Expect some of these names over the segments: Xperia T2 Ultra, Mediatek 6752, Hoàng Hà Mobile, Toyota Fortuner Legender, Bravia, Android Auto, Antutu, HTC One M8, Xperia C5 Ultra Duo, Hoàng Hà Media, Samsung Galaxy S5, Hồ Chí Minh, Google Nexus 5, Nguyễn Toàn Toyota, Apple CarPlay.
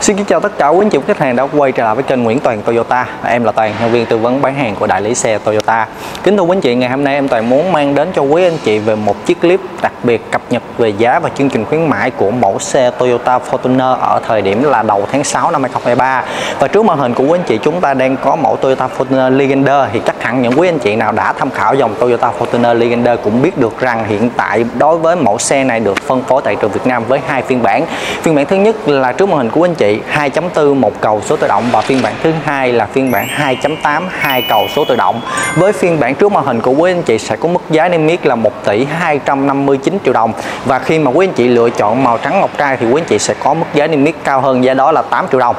Xin kính chào tất cả quý anh chị khách hàng đã quay trở lại với kênh Nguyễn Toàn Toyota. Em là Toàn, nhân viên tư vấn bán hàng của đại lý xe Toyota. Kính thưa quý anh chị, ngày hôm nay em Toàn muốn mang đến cho quý anh chị về một chiếc clip đặc biệt cập nhật về giá và chương trình khuyến mãi của mẫu xe Toyota Fortuner ở thời điểm là đầu tháng 6 năm 2023. Và trước màn hình của quý anh chị chúng ta đang có mẫu Toyota Fortuner Legender. Thì chắc hẳn những quý anh chị nào đã tham khảo dòng Toyota Fortuner Legender cũng biết được rằng hiện tại đối với mẫu xe này được phân phối tại thị trường Việt Nam với hai phiên bản. Phiên bản thứ nhất là trước màn hình của quý anh chị 2.4 một cầu số tự động, và phiên bản thứ hai là phiên bản 2.8 hai cầu số tự động. Với phiên bản trước màn hình của quý anh chị sẽ có mức giá niêm yết là 1.259 tỷ đồng, và khi mà quý anh chị lựa chọn màu trắng ngọc trai thì quý anh chị sẽ có mức giá niêm yết cao hơn giá đó là 8 triệu đồng.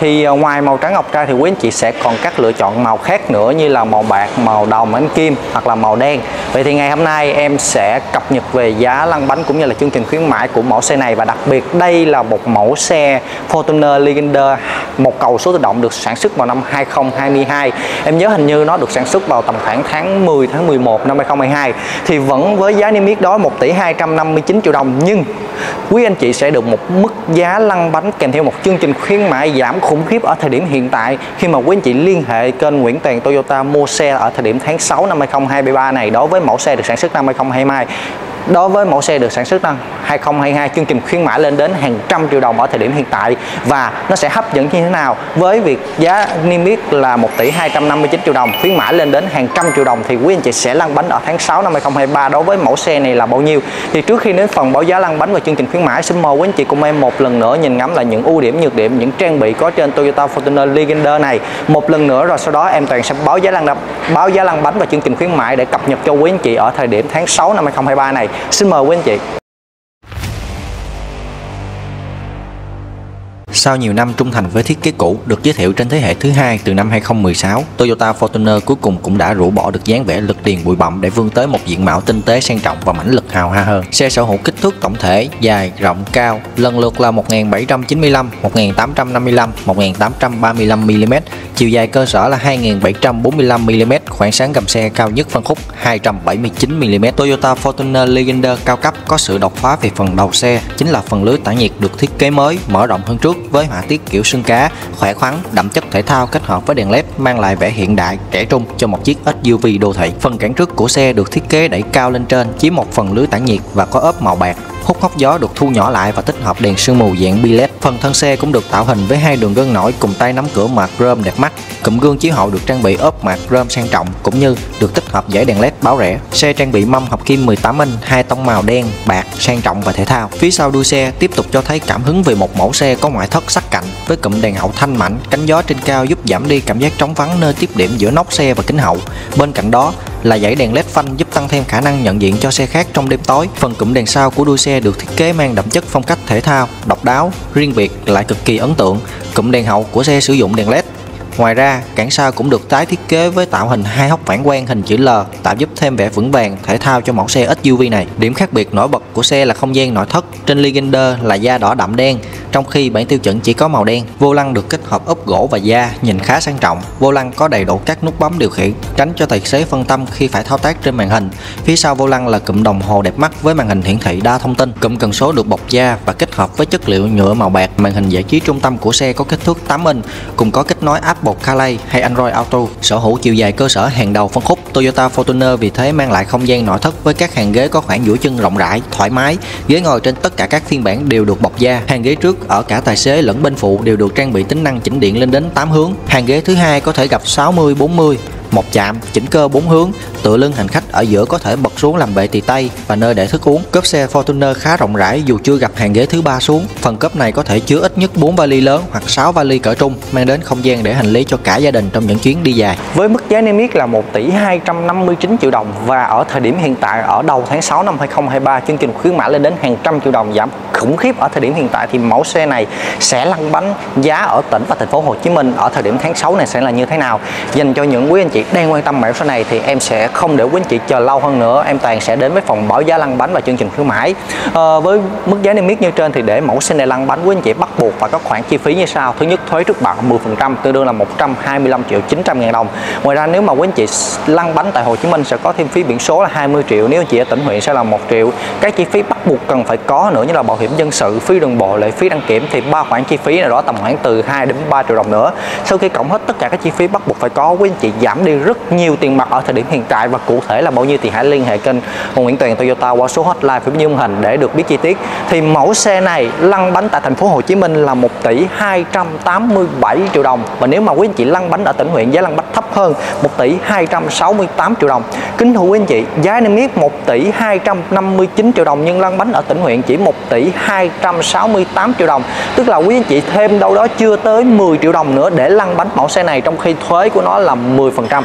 Thì ngoài màu trắng ngọc trai thì quý anh chị sẽ còn các lựa chọn màu khác nữa như là màu bạc, màu đồng, ánh kim hoặc là màu đen. Vậy thì ngày hôm nay em sẽ cập nhật về giá lăn bánh cũng như là chương trình khuyến mãi của mẫu xe này, và đặc biệt đây là một mẫu xe Fortuner Legender một cầu số tự động được sản xuất vào năm 2022. Em nhớ hình như nó được sản xuất vào tầm khoảng tháng 10 tháng 11 năm 2022. Thì vẫn với giá niêm yết đó 1.259 tỷ đồng, nhưng quý anh chị sẽ được một mức giá lăn bánh kèm theo một chương trình khuyến mãi giảm khủng khiếp ở thời điểm hiện tại, khi mà quý anh chị liên hệ kênh Nguyễn Toàn Toyota mua xe ở thời điểm tháng 6 năm 2023 này đối với mẫu xe được sản xuất năm 2022. Đối với mẫu xe được sản xuất năm 2022, chương trình khuyến mãi lên đến hàng trăm triệu đồng ở thời điểm hiện tại, và nó sẽ hấp dẫn như thế nào với việc giá niêm yết là 1.259 tỷ đồng, khuyến mãi lên đến hàng trăm triệu đồng, thì quý anh chị sẽ lăn bánh ở tháng 6 năm 2023 đối với mẫu xe này là bao nhiêu. Thì trước khi đến phần báo giá lăn bánh và chương trình khuyến mãi, xin mời quý anh chị cùng em một lần nữa nhìn ngắm lại những ưu điểm, nhược điểm, những trang bị có trên Toyota Fortuner Legender này một lần nữa, rồi sau đó em Toàn sẽ báo giá lăn bánh và chương trình khuyến mãi để cập nhật cho quý anh chị ở thời điểm tháng 6 năm 2023 này. Xin mời quý anh chị. Sau nhiều năm trung thành với thiết kế cũ được giới thiệu trên thế hệ thứ hai từ năm 2016, Toyota Fortuner cuối cùng cũng đã rũ bỏ được dáng vẻ lực điền bụi bặm để vươn tới một diện mạo tinh tế sang trọng và mãnh lực hào hoa hơn. Xe sở hữu kích thước tổng thể dài, rộng, cao lần lượt là 1795, 1855, 1835mm, chiều dài cơ sở là 2745mm, khoảng sáng gầm xe cao nhất phân khúc 279mm. Toyota Fortuner Legender cao cấp có sự đột phá về phần đầu xe, chính là phần lưới tản nhiệt được thiết kế mới, mở rộng hơn trước với họa tiết kiểu xương cá, khỏe khoắn, đậm chất thể thao kết hợp với đèn LED mang lại vẻ hiện đại, trẻ trung cho một chiếc SUV đô thị. Phần cản trước của xe được thiết kế đẩy cao lên trên, chiếm một phần lưới tản nhiệt và có ốp màu bạc. Hút hốc gió được thu nhỏ lại và tích hợp đèn sương mù dạng bi LED. Phần thân xe cũng được tạo hình với hai đường gân nổi cùng tay nắm cửa mạc chrome đẹp mắt. Cụm gương chiếu hậu được trang bị ốp mạc chrome sang trọng cũng như được tích hợp dải đèn LED báo rẽ. Xe trang bị mâm hợp kim 18 inch, hai tông màu đen, bạc, sang trọng và thể thao. Phía sau đuôi xe tiếp tục cho thấy cảm hứng về một mẫu xe có ngoại thất sắc cạnh với cụm đèn hậu thanh mảnh, cánh gió trên cao giúp giảm đi cảm giác trống vắng nơi tiếp điểm giữa nóc xe và kính hậu. Bên cạnh đó là dải đèn LED phanh giúp tăng thêm khả năng nhận diện cho xe khác trong đêm tối. Phần cụm đèn sau của đuôi xe được thiết kế mang đậm chất phong cách thể thao, độc đáo, riêng biệt lại cực kỳ ấn tượng. Cụm đèn hậu của xe sử dụng đèn LED. Ngoài ra, cản sau cũng được tái thiết kế với tạo hình hai hốc phản quang hình chữ L, tạo giúp thêm vẻ vững vàng, thể thao cho mẫu xe SUV này. Điểm khác biệt nổi bật của xe là không gian nội thất. Trên Legender là da đỏ đậm đen, trong khi bản tiêu chuẩn chỉ có màu đen. Vô lăng được kết hợp ốp gỗ và da, nhìn khá sang trọng. Vô lăng có đầy đủ các nút bấm điều khiển, tránh cho tài xế phân tâm khi phải thao tác trên màn hình. Phía sau vô lăng là cụm đồng hồ đẹp mắt với màn hình hiển thị đa thông tin. Cụm cần số được bọc da và kết hợp với chất liệu nhựa màu bạc. Màn hình giải trí trung tâm của xe có kích thước 8 inch, cùng có kết nối Apple CarPlay hay Android Auto. Sở hữu chiều dài cơ sở hàng đầu phân khúc, Toyota Fortuner vì thế mang lại không gian nội thất với các hàng ghế có khoảng duỗi chân rộng rãi, thoải mái. Ghế ngồi trên tất cả các phiên bản đều được bọc da. Hàng ghế trước ở cả tài xế lẫn bên phụ đều được trang bị tính năng chỉnh điện lên đến 8 hướng. Hàng ghế thứ hai có thể gặp 60-40, một chạm, chỉnh cơ 4 hướng. Tựa lưng hành khách ở giữa có thể bật xuống làm bệ tì tay và nơi để thức uống. Cốp xe Fortuner khá rộng rãi dù chưa gặp hàng ghế thứ ba xuống. Phần cốp này có thể chứa ít nhất 4 vali lớn hoặc 6 vali cỡ trung, mang đến không gian để hành lý cho cả gia đình trong những chuyến đi dài. Với mức giá niêm yết là 1.259 tỷ đồng, và ở thời điểm hiện tại ở đầu tháng 6 năm 2023 chương trình khuyến mãi lên đến hàng trăm triệu đồng giảm khủng khiếp ở thời điểm hiện tại, thì mẫu xe này sẽ lăn bánh giá ở tỉnh và thành phố Hồ Chí Minh ở thời điểm tháng 6 này sẽ là như thế nào. Dành cho những quý anh chị đang quan tâm mẫu xe này thì em sẽ không để quý anh chị chờ lâu hơn nữa, em Toàn sẽ đến với phòng báo giá lăn bánh và chương trình khuyến mãi. Với mức giá niêm yết như trên thì để mẫu xe này lăn bánh quý anh chị bắt buộc và các khoản chi phí như sau. Thứ nhất, thuế trước bạ 10% tương đương là 125.900.000 đồng. Ngoài ra nếu mà quý anh chị lăn bánh tại Hồ Chí Minh sẽ có thêm phí biển số là 20 triệu, nếu anh chị ở tỉnh huyện sẽ là 1 triệu. Các chi phí bắt buộc cần phải có nữa như là bảo hiểm dân sự, phí đường bộ, lệ phí đăng kiểm thì ba khoản chi phí nào đó tầm khoảng từ 2 đến 3 triệu đồng nữa. Sau khi cộng hết tất cả các chi phí bắt buộc phải có, quý anh chị giảm đi rất nhiều tiền mặt ở thời điểm hiện tại, và cụ thể là bao nhiêu thì hãy liên hệ kênh Nguyễn Toàn Toyota qua số hotline phía bên dưới màn hình để được biết chi tiết. Thì mẫu xe này lăn bánh tại thành phố Hồ Chí Minh là 1 tỷ 287 triệu đồng, và nếu mà quý anh chị lăn bánh ở tỉnh huyện giá lăn bánh thấp hơn 1 tỷ 268 triệu đồng. Kính thưa quý anh chị, giá niêm yết 1 tỷ 259 triệu đồng nhưng lăn bánh ở tỉnh huyện chỉ 1 tỷ 268 triệu đồng, tức là quý anh chị thêm đâu đó chưa tới 10 triệu đồng nữa để lăn bánh mẫu xe này, trong khi thuế của nó là 10%,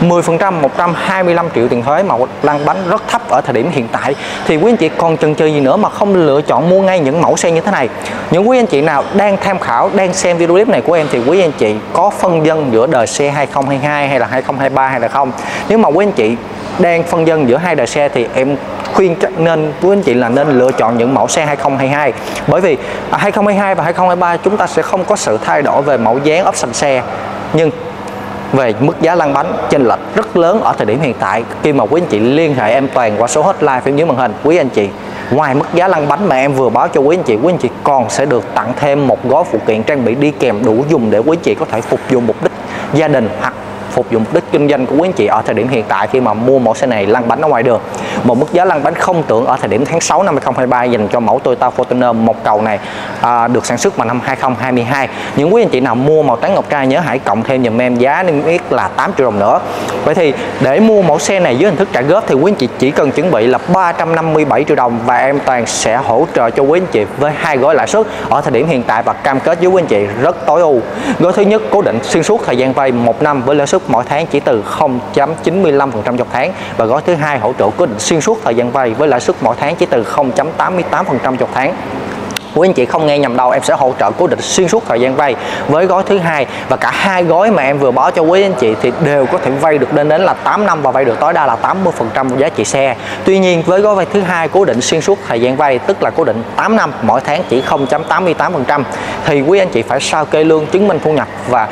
125 triệu tiền thuế mà lăn bánh rất thấp ở thời điểm hiện tại. Thì quý anh chị còn chần chừ gì nữa mà không lựa chọn mua ngay những mẫu xe như thế này? Những quý anh chị nào đang tham khảo, đang xem video clip này của em thì quý anh chị có phân vân giữa đời xe 2022 hay là 2023 hay là không? Nếu mà quý anh chị đang phân vân giữa hai đời xe thì em khuyên nên quý anh chị là nên lựa chọn những mẫu xe 2022, bởi vì 2022 và 2023 chúng ta sẽ không có sự thay đổi về mẫu dáng option xe, nhưng về mức giá lăn bánh chênh lệch rất lớn ở thời điểm hiện tại. Khi mà quý anh chị liên hệ em Toàn qua số hotline phía dưới màn hình, quý anh chị ngoài mức giá lăn bánh mà em vừa báo cho quý anh chị còn sẽ được tặng thêm một gói phụ kiện trang bị đi kèm đủ dùng để quý anh chị có thể phục vụ mục đích gia đình hoặc phục vụ mục đích kinh doanh của quý anh chị ở thời điểm hiện tại khi mà mua mẫu xe này lăn bánh ở ngoài đường. Một mức giá lăn bánh không tưởng ở thời điểm tháng 6 năm 2023 dành cho mẫu Toyota Fortuner một cầu này được sản xuất vào năm 2022. Những quý anh chị nào mua màu trắng ngọc trai nhớ hãy cộng thêm dùm em giá niêm yết là 8 triệu đồng nữa. Vậy thì để mua mẫu xe này dưới hình thức trả góp thì quý anh chị chỉ cần chuẩn bị là 357 triệu đồng và em Toàn sẽ hỗ trợ cho quý anh chị với hai gói lãi suất ở thời điểm hiện tại và cam kết với quý anh chị rất tối ưu. Gói thứ nhất cố định xuyên suốt thời gian vay 1 năm với lãi suất mỗi tháng chỉ từ 0.95% trong tháng, và gói thứ hai hỗ trợ cố định xuyên suốt thời gian vay với lãi suất mỗi tháng chỉ từ 0.88% trong tháng. Quý anh chị không nghe nhầm đâu, em sẽ hỗ trợ cố định xuyên suốt thời gian vay với gói thứ hai, và cả hai gói mà em vừa báo cho quý anh chị thì đều có thể vay được đến là 8 năm và vay được tối đa là 80% giá trị xe. Tuy nhiên với gói vay thứ hai cố định xuyên suốt thời gian vay tức là cố định 8 năm mỗi tháng chỉ 0.88% thì quý anh chị phải sao kê lương, chứng minh thu nhập và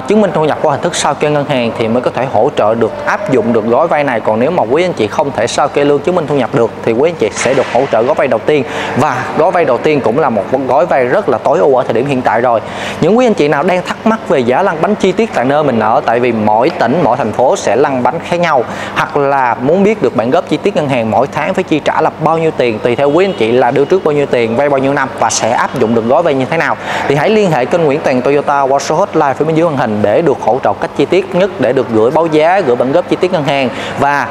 chứng minh thu nhập qua hình thức sao kê ngân hàng thì mới có thể hỗ trợ được, áp dụng được gói vay này. Còn nếu mà quý anh chị không thể sao kê lương, chứng minh thu nhập được thì quý anh chị sẽ được hỗ trợ gói vay đầu tiên, và gói vay đầu tiên cũng là một gói vay rất là tối ưu ở thời điểm hiện tại rồi. Những quý anh chị nào đang thắc mắc về giá lăn bánh chi tiết tại nơi mình ở, tại vì mỗi tỉnh mỗi thành phố sẽ lăn bánh khác nhau, hoặc là muốn biết được bạn góp chi tiết ngân hàng mỗi tháng phải chi trả là bao nhiêu tiền, tùy theo quý anh chị là đưa trước bao nhiêu tiền, vay bao nhiêu năm và sẽ áp dụng được gói vay như thế nào thì hãy liên hệ kênh Nguyễn Toàn Toyota qua số hotline phía bên dưới màn hình để được hỗ trợ cách chi tiết nhất, để được gửi báo giá, gửi bản góp chi tiết ngân hàng và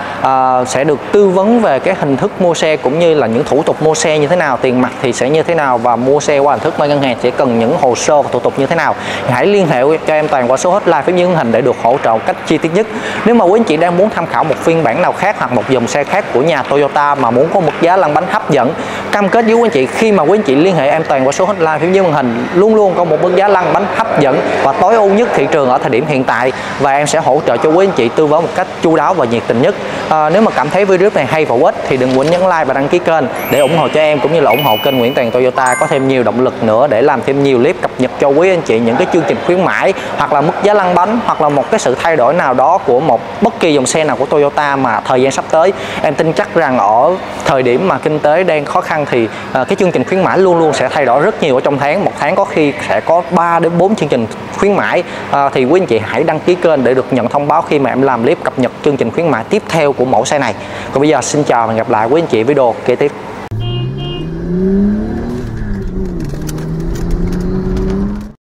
sẽ được tư vấn về cái hình thức mua xe cũng như là những thủ tục mua xe như thế nào, tiền mặt thì sẽ như thế nào, và mua xe qua hình thức vay ngân hàng sẽ cần những hồ sơ và thủ tục như thế nào. Hãy liên hệ cho em Toàn qua số hotline phía dưới màn hình để được hỗ trợ cách chi tiết nhất. Nếu mà quý anh chị đang muốn tham khảo một phiên bản nào khác hoặc một dòng xe khác của nhà Toyota mà muốn có một giá lăn bánh hấp dẫn, cam kết với quý anh chị khi mà quý anh chị liên hệ em Toàn qua số hotline phía dưới màn hình luôn luôn có một mức giá lăn bánh hấp dẫn và tối ưu nhất thị trường ở thời điểm hiện tại, và em sẽ hỗ trợ cho quý anh chị tư vấn một cách chu đáo và nhiệt tình nhất. Nếu mà cảm thấy video này hay và hữu ích thì đừng quên nhấn like và đăng ký kênh để ủng hộ cho em cũng như là ủng hộ kênh Nguyễn Toàn Toyota có thêm nhiều động lực nữa để làm thêm nhiều clip cập nhật cho quý anh chị những cái chương trình khuyến mãi hoặc là mức giá lăn bánh hoặc là một cái sự thay đổi nào đó của một bất kỳ dòng xe nào của Toyota mà thời gian sắp tới. Em tin chắc rằng ở thời điểm mà kinh tế đang khó khăn thì cái chương trình khuyến mãi luôn luôn sẽ thay đổi rất nhiều ở trong tháng. Một tháng có khi sẽ có 3 đến 4 chương trình khuyến mãi, thì quý anh chị hãy đăng ký kênh để được nhận thông báo khi mà em làm clip cập nhật chương trình khuyến mãi tiếp theo của mẫu xe này. Còn bây giờ xin chào và hẹn gặp lại quý anh chị video kế tiếp.